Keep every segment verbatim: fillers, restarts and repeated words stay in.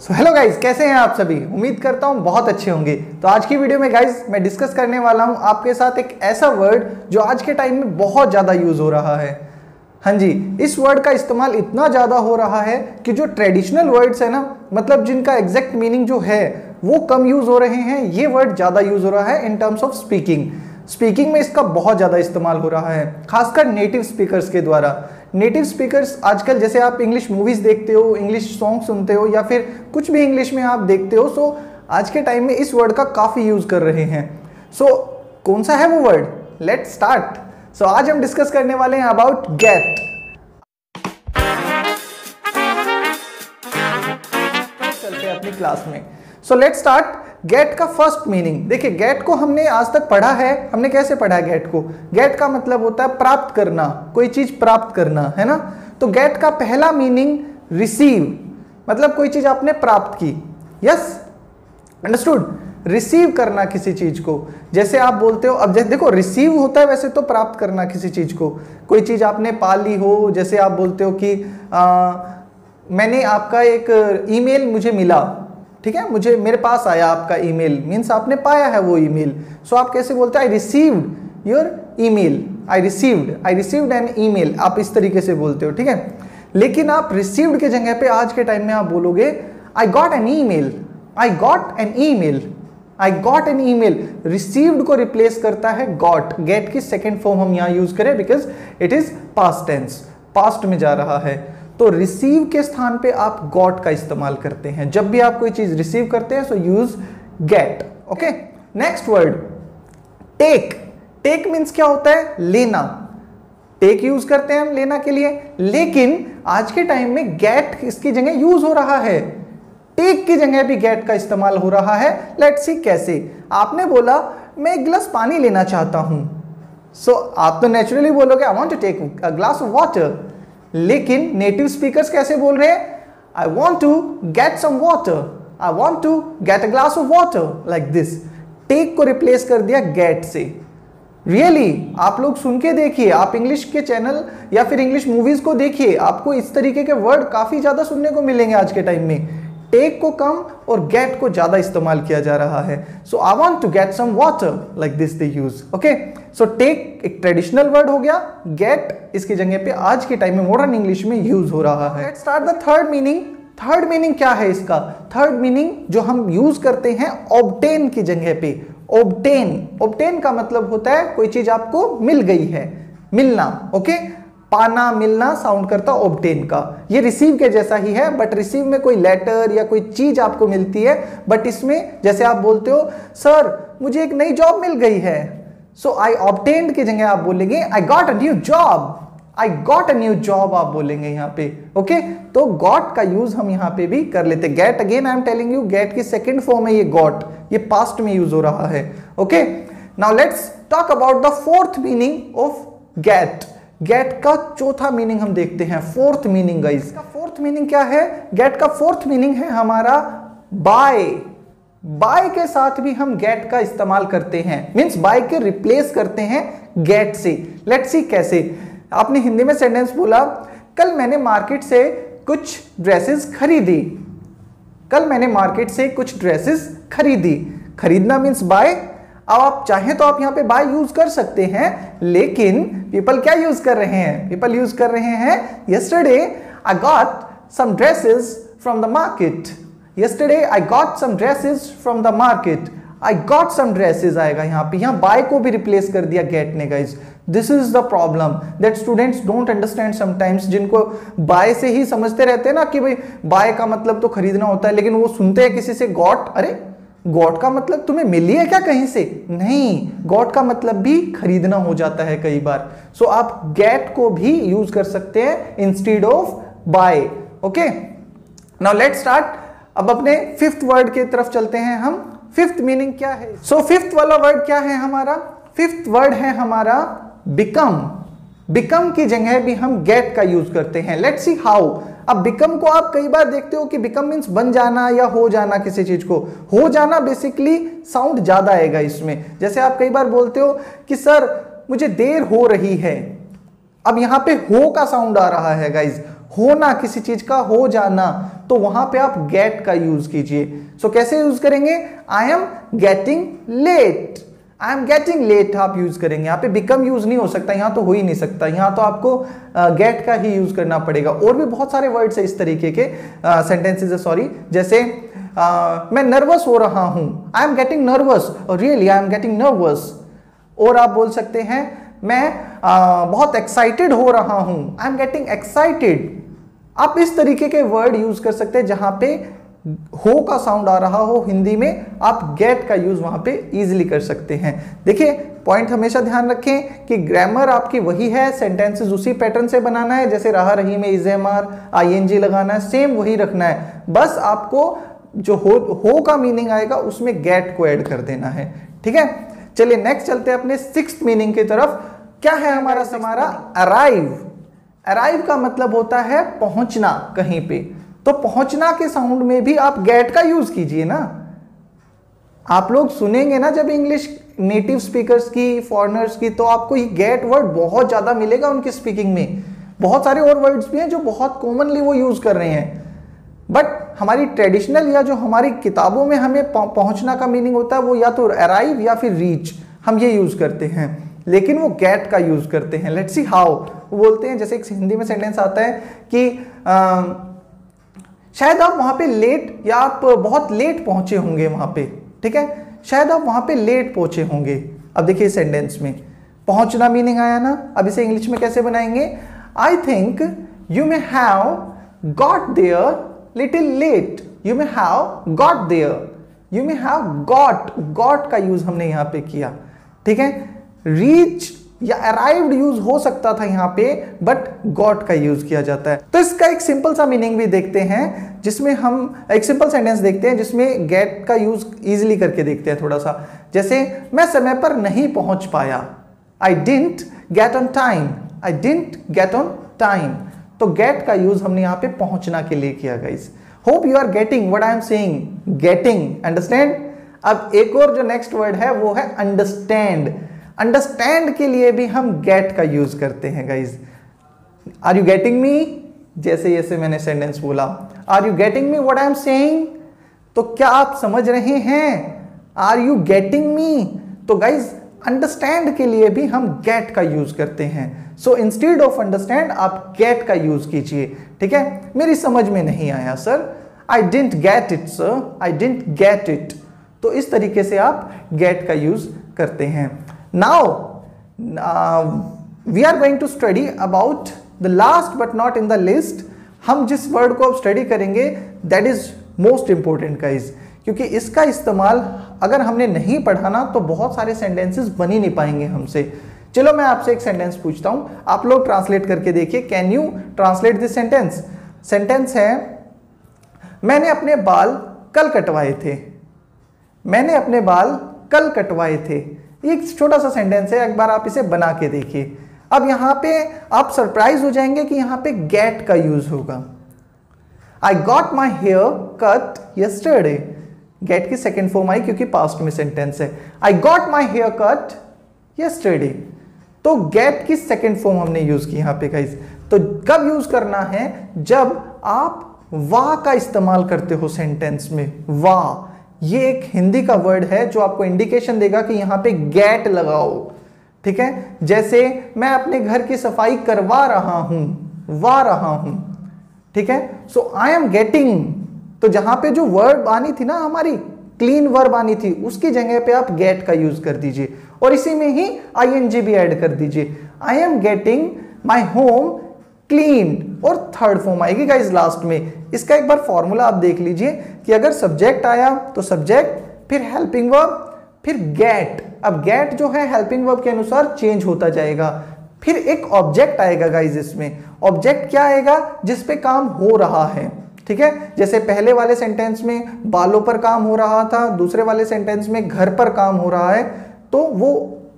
So hello guys, कैसे हैं आप सभी। उम्मीद करता हूँ बहुत अच्छे होंगे। तो आज की वीडियो में गाइज मैं डिस्कस करने वाला हूँ आपके साथ एक ऐसा वर्ड जो आज के टाइम में बहुत ज़्यादा यूज़ हो रहा है। हाँ जी, इस वर्ड का इस्तेमाल इतना ज़्यादा हो रहा है कि जो ट्रेडिशनल वर्ड्स है ना, मतलब जिनका एग्जैक्ट मीनिंग जो है वो कम यूज़ हो रहे हैं। ये वर्ड ज़्यादा यूज़ हो रहा है in terms of speaking. Speaking में इसका बहुत ज़्यादा इस्तेमाल हो रहा है, खासकर नेटिव स्पीकर्स के द्वारा। नेटिव स्पीकर्स आजकल, जैसे आप इंग्लिश मूवीज़ देखते हो, इंग्लिश सॉन्ग सुनते हो, या फिर कुछ भी इंग्लिश में आप देखते हो, सो आज के टाइम में इस वर्ड का काफ़ी यूज़ कर रहे हैं। सो कौन सा है वो वर्ड, लेट्स स्टार्ट। सो आज हम डिस्कस करने वाले हैं अबाउट गेट। चलते हैं अपनी क्लास में। So let's start. गेट का फर्स्ट मीनिंग देखिए। गेट को हमने आज तक पढ़ा है। हमने कैसे पढ़ा है गेट को? गेट का मतलब होता है प्राप्त करना, कोई चीज़ प्राप्त करना, है ना। तो गेट का पहला मीनिंग रिसीव, मतलब कोई चीज़ आपने प्राप्त की। Yes, understood. रिसीव करना किसी चीज़ को, जैसे आप बोलते हो, अब जैसे देखो रिसीव होता है वैसे तो प्राप्त करना किसी चीज़ को। कोई चीज़ आपने पा ली हो, जैसे आप बोलते हो कि आ, मैंने आपका एक ईमेल मुझे मिला, ठीक है, मुझे मेरे पास आया आपका ईमेल, मीन्स आपने पाया है वो ईमेल। सो आप कैसे बोलते हैं, I received your email, I received, I received an email. आप इस तरीके से बोलते हो, ठीक है। लेकिन आप रिसीव्ड के जगह पे आज के टाइम में आप बोलोगे I got an email, I got an email, I got an email. Received को रिप्लेस करता है गॉट। गेट की सेकेंड फॉर्म हम यहाँ यूज करें because it is past tense, past में जा रहा है। तो रिसीव के स्थान पे आप गॉट का इस्तेमाल करते हैं जब भी आप कोई चीज रिसीव करते हैं। So use get. Okay, next word take. Take means क्या होता है, लेना। टेक यूज करते हैं हम लेना के लिए, लेकिन आज के टाइम में गेट इसकी जगह यूज हो रहा है। टेक की जगह भी गेट का इस्तेमाल हो रहा है। लेट्स सी कैसे। आपने बोला मैं एक गिलास पानी लेना चाहता हूं। सो so, आप तो नेचुरली बोलोगे I want to take a glass of water. लेकिन नेटिव स्पीकर्स कैसे बोल रहे हैं, I want to get some water, I want to get a glass of water, like this. Take को रिप्लेस कर दिया गेट से। रियली really, आप लोग सुन के देखिए, आप इंग्लिश के चैनल या फिर इंग्लिश मूवीज को देखिए, आपको इस तरीके के वर्ड काफी ज्यादा सुनने को मिलेंगे आज के टाइम में। टेक को कम और गेट को ज्यादा इस्तेमाल किया जा रहा है। So I want to get some water, like this they use. Okay, so take एक ट्रेडिशनल वर्ड हो गया, गेट इसकी जगह पे आज के टाइम में मॉडर्न इंग्लिश में यूज हो रहा है। Let's start the third meaning. Third meaning क्या है इसका? थर्ड मीनिंग जो हम यूज करते हैं ऑब्टेन की जगह पे, ऑब्टेन। ऑब्टेन का मतलब होता है कोई चीज आपको मिल गई है, मिलना। Okay okay? पाना, मिलना साउंड करता ऑब्टेन का। ये रिसीव के जैसा ही है, बट रिसीव में कोई लेटर या कोई चीज आपको मिलती है, बट इसमें जैसे आप बोलते हो सर मुझे एक नई जॉब मिल गई है। सो आई ऑब्टेन्ड की जगह आप बोलेंगे I got a new job, I got a new job आप बोलेंगे यहाँ पे। Okay okay? तो गॉट का यूज हम यहाँ पे भी कर लेते। Get, again I am telling you, get की सेकेंड फॉर्म है ये गॉट, ये पास्ट में यूज हो रहा है। Okay, now let's talk about the fourth meaning of get. Get का चौथा मीनिंग हम देखते हैं, फोर्थ मीनिंग। गाइस का फोर्थ मीनिंग क्या है? गेट का फोर्थ मीनिंग है हमारा बाय। बाय के साथ भी हम गेट का इस्तेमाल करते हैं, मींस बाय के रिप्लेस करते हैं गेट से। लेट्स सी कैसे। आपने हिंदी में सेंटेंस बोला कल मैंने मार्केट से कुछ ड्रेसेस खरीदी, कल मैंने मार्केट से कुछ ड्रेसेस खरीदी। खरीदना मीन्स बाय। अब आप चाहें तो आप यहाँ पे बाय यूज कर सकते हैं, लेकिन पीपल क्या यूज कर रहे हैं, पीपल यूज कर रहे हैं yesterday I got some dresses from the market, yesterday I got some dresses from the market. I got some dresses आएगा यहाँ पे, यहाँ बाय को भी रिप्लेस कर दिया गेट ने। Guys this is the problem that students don't understand sometimes. जिनको बाय से ही समझते रहते हैं ना कि भाई बाय का मतलब तो खरीदना होता है, लेकिन वो सुनते हैं किसी से गॉट, अरे गॉड का मतलब तुम्हें मिली है क्या कहीं से? नहीं, गॉड का मतलब भी खरीदना हो जाता है कई बार। सो so, आप गेट को भी यूज कर सकते हैं instead of by. Okay, now let's start. अब अपने फिफ्थ वर्ड की तरफ चलते हैं हम। फिफ्थ मीनिंग क्या है? सो so, फिफ्थ वाला वर्ड क्या है हमारा? फिफ्थ वर्ड है हमारा बिकम। बिकम की जगह भी हम गेट का यूज करते हैं। Let's see how. अब बिकम को आप कई बार देखते हो कि बिकम मीन्स बन जाना या हो जाना, किसी चीज को हो जाना। बेसिकली साउंड ज्यादा आएगा इसमें। जैसे आप कई बार बोलते हो कि सर मुझे देर हो रही है, अब यहाँ पे हो का साउंड आ रहा है गाइज। होना किसी चीज का हो जाना, तो वहां पे आप गेट का यूज कीजिए। सो so, कैसे यूज करेंगे? I am getting late, I am getting late आप यूज करेंगे। यहाँ पे बिकम यूज नहीं हो सकता, यहाँ तो हो ही नहीं सकता, यहाँ तो आपको गेट uh, का ही यूज करना पड़ेगा। और भी बहुत सारे वर्ड्स है इस तरीके के सेंटेंसेज uh, सॉरी जैसे uh, मैं नर्वस हो रहा हूं, I am getting nervous, really I am getting nervous. और आप बोल सकते हैं मैं आ, बहुत एक्साइटेड हो रहा हूं, आई एम गेटिंग एक्साइटेड। आप इस तरीके के वर्ड यूज कर सकते हैं, जहां पे हो का साउंड आ रहा हो हिंदी में आप गेट का यूज वहां पे इजीली कर सकते हैं। देखिए पॉइंट हमेशा ध्यान रखें कि ग्रामर आपकी वही है, सेंटेंसेस उसी पैटर्न से बनाना है, जैसे रहा रही में is am are I N G लगाना है, सेम वही रखना है, बस आपको जो हो, हो का मीनिंग आएगा उसमें गेट को ऐड कर देना है। ठीक है, चलिए नेक्स्ट चलते हैं अपने सिक्स्थ मीनिंग की तरफ। क्या है हमारा हमारा अराइव। अराइव का मतलब होता है पहुंचना कहीं पे, तो पहुंचना के साउंड में भी आप गेट का यूज कीजिए ना। आप लोग सुनेंगे ना जब इंग्लिश नेटिव स्पीकर्स की, फॉरेनर्स की, तो आपको ये गेट वर्ड बहुत ज्यादा मिलेगा उनकी स्पीकिंग में। बहुत सारे और वर्ड्स भी हैं जो बहुत कॉमनली वो यूज कर रहे हैं, बट हमारी ट्रेडिशनल या जो हमारी किताबों में हमें पहुंचना का मीनिंग होता है वो या तो अराइव या फिर रीच, हम ये यूज करते हैं, लेकिन वो गेट का यूज करते हैं। लेट्स सी हाउ वो बोलते हैं। जैसे एक हिंदी में सेंटेंस आता है कि आ, शायद आप वहां पे लेट, या आप बहुत लेट पहुंचे होंगे वहां पे। ठीक है, शायद आप वहां पे लेट पहुंचे होंगे। अब देखिए इस सेंटेंस में पहुंचना मीनिंग आया ना, अब इसे इंग्लिश में कैसे बनाएंगे? I think you may have got there Little late, you may have got there, you may have got, got का यूज हमने यहाँ पे किया। ठीक है, reach या arrived यूज हो सकता था यहाँ पे, but got का यूज किया जाता है। तो इसका एक सिंपल सा मीनिंग भी देखते हैं, जिसमें हम एक सिंपल सेंटेंस देखते हैं जिसमें get का यूज इजिली करके देखते हैं थोड़ा सा। जैसे मैं समय पर नहीं पहुंच पाया, I didn't get on time, I didn't get on time। तो गेट का यूज हमने यहाँ पे पहुंचना के लिए किया। Guys hope you are getting what I am saying, getting, understand. अब एक और जो नेक्स्ट वर्ड है वो है अंडरस्टैंड। अंडरस्टैंड के लिए भी हम गेट का यूज करते हैं। Guys are you getting me, जैसे जैसे मैंने सेंटेंस बोला, are you getting me what I am saying, तो क्या आप समझ रहे हैं, आर यू गेटिंग मी। तो गाइज अंडरस्टैंड के लिए भी हम गेट का यूज करते हैं। सो इंस्टेड ऑफ अंडरस्टैंड आप गेट का यूज कीजिए। ठीक है, मेरी समझ में नहीं आया sir, I didn't get it sir, I didn't get it. तो इस तरीके से आप गेट का यूज करते हैं। Now we are going to study about the last but not in the list. हम जिस वर्ड को आप स्टडी करेंगे that is most important guys, क्योंकि इसका इस्तेमाल अगर हमने नहीं पढ़ा ना तो बहुत सारे सेंटेंसेस बन ही नहीं पाएंगे हमसे। चलो मैं आपसे एक सेंटेंस पूछता हूं, आप लोग ट्रांसलेट करके देखिए। Can you translate this sentence? Sentence है, मैंने अपने बाल कल कटवाए थे, मैंने अपने बाल कल कटवाए थे। एक छोटा सा सेंटेंस है, एक बार आप इसे बना के देखिए। अब यहाँ पे आप सरप्राइज हो जाएंगे कि यहाँ पे गेट का यूज होगा। I got my hair cut yesterday, get की सेकेंड फॉर्म आई क्योंकि पास्ट में सेंटेंस है। I got my hair cut yesterday, तो गेट की सेकेंड फॉर्म हमने यूज की यहाँ पे गाइस। तो कब यूज करना है? जब आप वाह का इस्तेमाल करते हो सेंटेंस में। वाह ये एक हिंदी का वर्ड है जो आपको इंडिकेशन देगा कि यहाँ पे गेट लगाओ। ठीक है, जैसे मैं अपने घर की सफाई करवा रहा हूं, वाह रहा हूं। ठीक है, सो आई एम गेटिंग, तो जहां पे जो वर्ब आनी थी ना हमारी क्लीन वर्ब आनी थी, उसकी जगह पे आप गेट का यूज कर दीजिए, और इसी में ही आई एन जी भी ऐड कर दीजिए। I am getting my home clean, और थर्ड फॉर्म आएगी गाइस लास्ट में। इसका एक बार फॉर्मूला आप देख लीजिए कि अगर सब्जेक्ट आया तो सब्जेक्ट, फिर हेल्पिंग वर्ब, फिर गेट। अब गेट जो है हेल्पिंग वर्ब के अनुसार चेंज होता जाएगा। फिर एक ऑब्जेक्ट आएगा गाइज, इसमें ऑब्जेक्ट क्या आएगा? जिसपे काम हो रहा है। ठीक है, जैसे पहले वाले सेंटेंस में बालों पर काम हो रहा था, दूसरे वाले सेंटेंस में घर पर काम हो रहा है, तो वो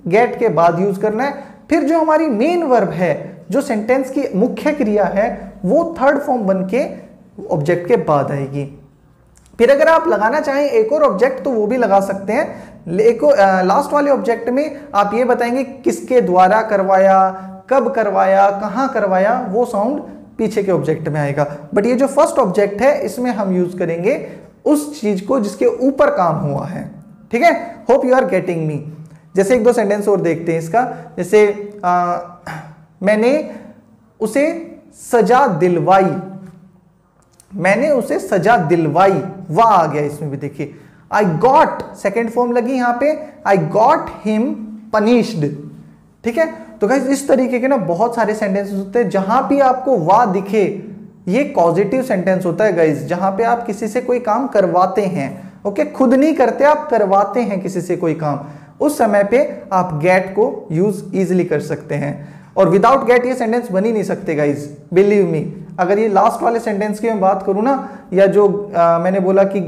गेट के बाद यूज करना है। फिर जो हमारी मेन वर्ब है, जो सेंटेंस की मुख्य क्रिया है, वो थर्ड फॉर्म बन के ऑब्जेक्ट के बाद आएगी। फिर अगर आप लगाना चाहें एक और ऑब्जेक्ट तो वो भी लगा सकते हैं। एक लास्ट वाले ऑब्जेक्ट में आप ये बताएंगे किसके द्वारा करवाया, कब करवाया, कहाँ करवाया, वो साउंड पीछे के ऑब्जेक्ट में आएगा। बट ये जो फर्स्ट ऑब्जेक्ट है इसमें हम यूज करेंगे उस चीज को जिसके ऊपर काम हुआ है। ठीक है, hope you are getting me. जैसे एक दो सेंटेंस और देखते हैं इसका। जैसे आ, मैंने उसे सजा दिलवाई, मैंने उसे सजा दिलवाई, वाह आ गया इसमें भी। देखिए आई गॉट, सेकेंड फॉर्म लगी यहाँ पे, आई गॉट हिम पनिश्ड। ठीक है, तो गाइस इस तरीके के ना बहुत सारे सेंटेंसेस होते हैं। जहां भी आपको वाह दिखे ये पॉजिटिव सेंटेंस होता है गाइस, जहां पे आप किसी से कोई काम करवाते हैं। ओके, खुद नहीं करते, आप करवाते हैं किसी से कोई काम, उस समय पे आप गेट को यूज इजिली कर सकते हैं। और विदाउट गेट ये सेंटेंस बन ही नहीं सकते गाइज, बिलीव मी। अगर ये लास्ट वाले सेंटेंस की मैं बात करूँ ना, या जो आ, मैंने बोला कि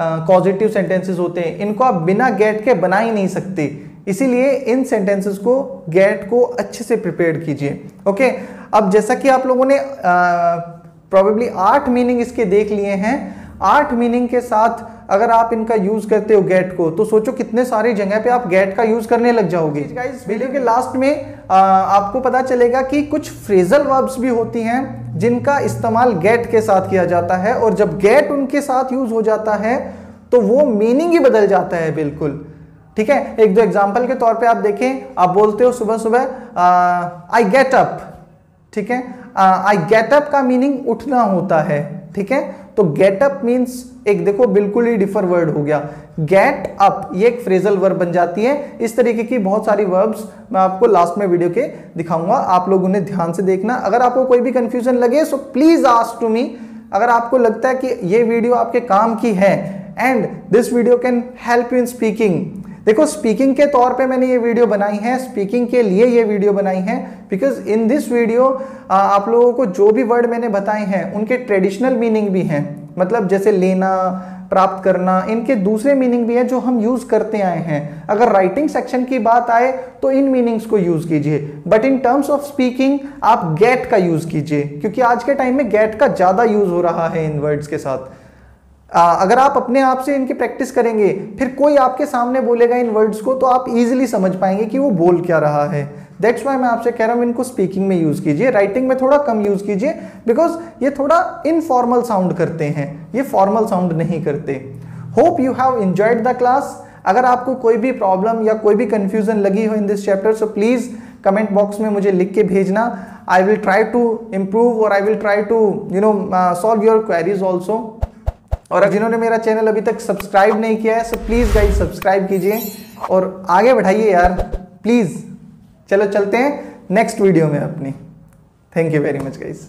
पॉजिटिव सेंटेंसेस होते हैं, इनको आप बिना गेट के बना ही नहीं सकते। इसीलिए इन सेंटेंसेस को, गेट को अच्छे से प्रिपेयर कीजिए। ओके, अब जैसा कि आप लोगों ने प्रोबेबली आठ मीनिंग इसके देख लिए हैं, आठ मीनिंग के साथ अगर आप इनका यूज करते हो गेट को, तो सोचो कितने सारी जगह पे आप गेट का यूज करने लग जाओगे। गाइस वीडियो के लास्ट में आ, आपको पता चलेगा कि कुछ फ्रेजल वर्ब्स भी होती हैं जिनका इस्तेमाल गेट के साथ किया जाता है, और जब गेट उनके साथ यूज हो जाता है तो वो मीनिंग ही बदल जाता है बिल्कुल। ठीक है, एक दो एग्जाम्पल के तौर पर आप देखें। आप बोलते हो सुबह सुबह आई गेट अप। ठीक है, आई गेट अप का मीनिंग उठना होता है। ठीक है, तो गेट अप मीन्स एक, देखो बिल्कुल ही डिफर वर्ड हो गया, गेट अप ये एक फ्रेजल वर्ब बन जाती है। इस तरीके की बहुत सारी वर्ब्स मैं आपको लास्ट में वीडियो के दिखाऊंगा, आप लोग उन्हें ध्यान से देखना। अगर आपको कोई भी कंफ्यूजन लगे so please ask to me. अगर आपको लगता है कि ये वीडियो आपके काम की है and this video can help you in speaking, देखो स्पीकिंग के तौर पे मैंने ये वीडियो बनाई है, स्पीकिंग के लिए ये वीडियो बनाई है, बिकॉज इन दिस वीडियो आप लोगों को जो भी वर्ड मैंने बताए हैं उनके ट्रेडिशनल मीनिंग भी हैं, मतलब जैसे लेना, प्राप्त करना, इनके दूसरे मीनिंग भी हैं जो हम यूज करते आए हैं। अगर राइटिंग सेक्शन की बात आए तो इन मीनिंग्स को यूज कीजिए, but in terms of speaking आप गेट का यूज कीजिए, क्योंकि आज के टाइम में गेट का ज्यादा यूज हो रहा है इन वर्ड्स के साथ। अगर आप अपने आप से इनकी प्रैक्टिस करेंगे, फिर कोई आपके सामने बोलेगा इन वर्ड्स को, तो आप इजीली समझ पाएंगे कि वो बोल क्या रहा है। दैट्स व्हाई मैं आपसे कह रहा हूँ इनको स्पीकिंग में यूज़ कीजिए, राइटिंग में थोड़ा कम यूज़ कीजिए, बिकॉज ये थोड़ा इनफॉर्मल साउंड करते हैं, ये फॉर्मल साउंड नहीं करते। Hope you have enjoyed the class. अगर आपको कोई भी प्रॉब्लम या कोई भी कन्फ्यूजन लगी हो in this chapter, so please comment box में मुझे लिख के भेजना। I will try to improve और I will try to you know solve your queries also. और अगर जिन्होंने मेरा चैनल अभी तक सब्सक्राइब नहीं किया है सो प्लीज़ गाइस सब्सक्राइब कीजिए और आगे बढ़ाइए यार प्लीज़। चलो चलते हैं नेक्स्ट वीडियो में अपनी। Thank you very much guys.